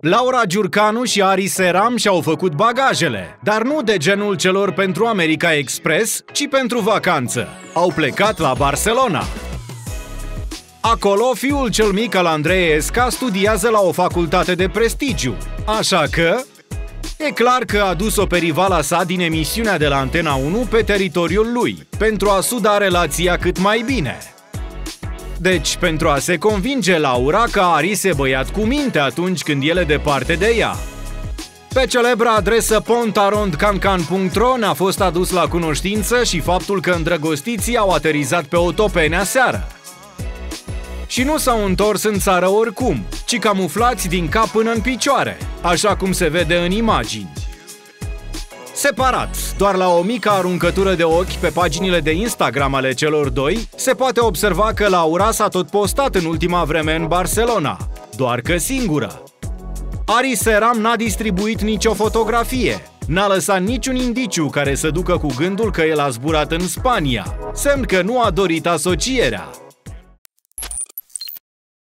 Laura Giurcanu și Aris Eram și-au făcut bagajele, dar nu de genul celor pentru America Express, ci pentru vacanță. Au plecat la Barcelona. Acolo, fiul cel mic al Andreea Esca studiază la o facultate de prestigiu, așa că e clar că a dus-o pe rivala sa din emisiunea de la Antena 1 pe teritoriul lui, pentru a suda relația cât mai bine. Deci, pentru a se convinge Laura că Aris e băiat cu minte atunci când el e departe de ea. Pe celebra adresă pontarondcancan.ro ne-a fost adus la cunoștință și faptul că îndrăgostiții au aterizat pe Otopenia seară. Și nu s-au întors în țară oricum, ci camuflați din cap până în picioare, așa cum se vede în imagini. Separat, doar la o mică aruncătură de ochi pe paginile de Instagram ale celor doi, se poate observa că Laura s-a tot postat în ultima vreme în Barcelona, doar că singură. Aris Eram n-a distribuit nicio fotografie, n-a lăsat niciun indiciu care să ducă cu gândul că el a zburat în Spania, semn că nu a dorit asocierea.